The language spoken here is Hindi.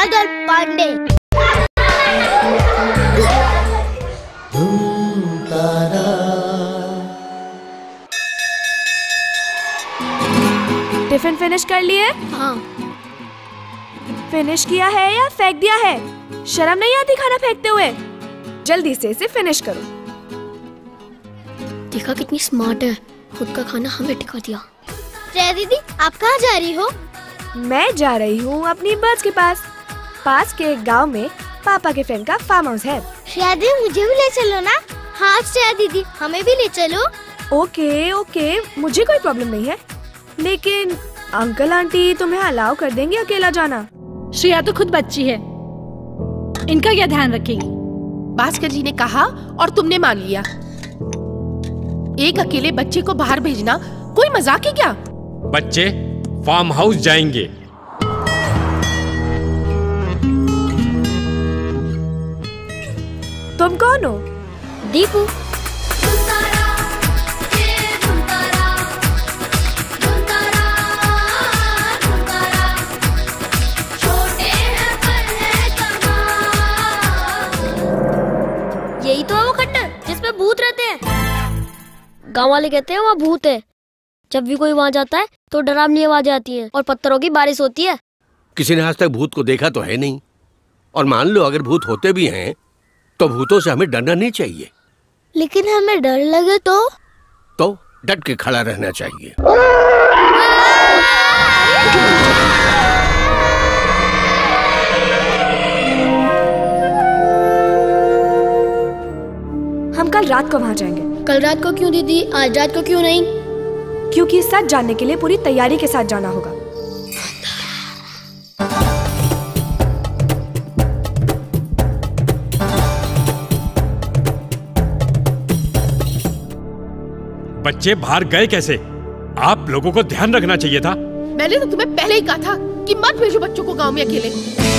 मदर पांडे। धूम तारा टिफिन फिनिश कर लिए? हाँ। फिनिश किया है या फेंक दिया है? शर्म नहीं आती खाना फेंकते हुए? जल्दी से इसे फिनिश करो। देखा कितनी स्मार्ट है, खुद का खाना हमें टिका दिया। श्रेया दीदी आप कहाँ जा रही हो? मैं जा रही हूँ अपनी बस के पास के एक गांव में पापा के फ्रेंड का फार्म हाउस है। श्रेया दीदी मुझे भी ले चलो ना। हाँ श्रेया दीदी हमें भी ले चलो। ओके, मुझे कोई प्रॉब्लम नहीं है, लेकिन अंकल आंटी तुम्हें अलाउ कर देंगे अकेला जाना? श्रेया तो खुद बच्ची है, इनका क्या ध्यान रखेगी। भास्कर जी ने कहा और तुमने मान लिया। एक अकेले बच्चे को बाहर भेजना कोई मजाक है क्या? बच्चे फार्म हाउस जाएंगे। तुम कौन हो? दीपू। यही तो है वो खट्टर जिसमें भूत रहते हैं। गाँव वाले कहते हैं वहाँ भूत है। जब भी कोई वहाँ जाता है तो डरावनी आवाजें आती हैं और पत्थरों की बारिश होती है। किसी ने आज तक भूत को देखा तो है नहीं, और मान लो अगर भूत होते भी हैं तो भूतों से हमें डरना नहीं चाहिए। लेकिन हमें डर लगे तो डट के खड़ा रहना चाहिए। हम कल रात को वहाँ जाएंगे। कल रात को क्यों दीदी, आज रात को क्यों नहीं? क्योंकि सच जानने के लिए पूरी तैयारी के साथ जाना होगा। बच्चे बाहर गए कैसे? आप लोगों को ध्यान रखना चाहिए था। मैंने तो तुम्हें पहले ही कहा था कि मत भेजो बच्चों को गांव में अकेले।